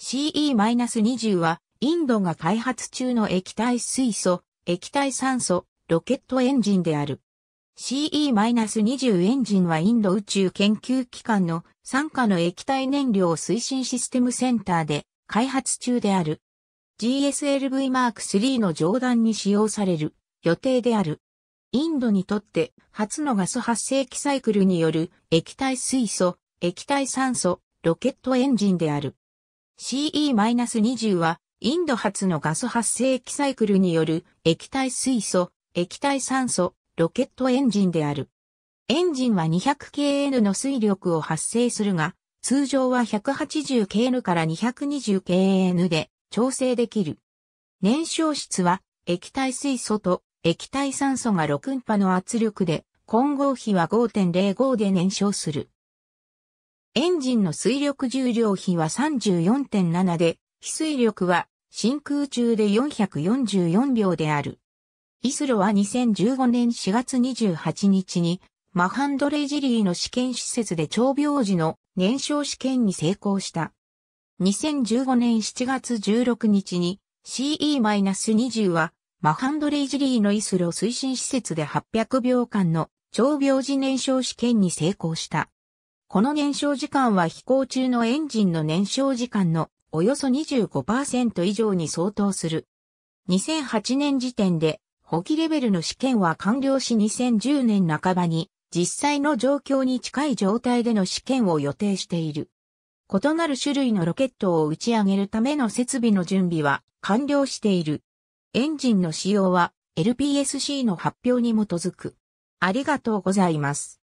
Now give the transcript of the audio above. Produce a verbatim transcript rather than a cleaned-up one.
シーイーにじゅう は、インドが開発中の液体水素、液体酸素、ロケットエンジンである。シーイーにじゅう エンジンはインド宇宙研究機関の傘下の液体燃料推進システムセンターで開発中である。ジーエスエルブイマークスリー の上段に使用される予定である。インドにとって初のガス発生器サイクルによる液体水素、液体酸素、ロケットエンジンである。シーイーにじゅう はインド初のガス発生器サイクルによる液体水素、液体酸素、ロケットエンジンである。エンジンは にひゃくケーエヌ の推力を発生するが、通常は ひゃくはちじゅうケーエヌ から にひゃくにじゅうケーエヌ で調整できる。燃焼室は液体水素と液体酸素がろくんぱの圧力で混合比は ごてんぜろご で燃焼する。エンジンの推力重量比は さんじゅうよんてんなな で、非推力は真空中でよんひゃくよんじゅうよんびょうである。イスロはにせんじゅうごねんしがつにじゅうはちにちにMahendragiriの試験施設で長秒時の燃焼試験に成功した。にせんじゅうごねんしちがつじゅうろくにちに シーイーにじゅう はMahendragiriのイスロ推進施設ではっぴゃくびょうかんの長秒時燃焼試験に成功した。この燃焼時間は飛行中のエンジンの燃焼時間のおよそ にじゅうごパーセント 以上に相当する。にせんはちねん時点で補給レベルの試験は完了しにせんじゅうねんなかばに実際の状況に近い状態での試験を予定している。異なる種類のロケットを打ち上げるための設備の準備は完了している。エンジンの使用は エルピーエスシー の発表に基づく。ありがとうございます。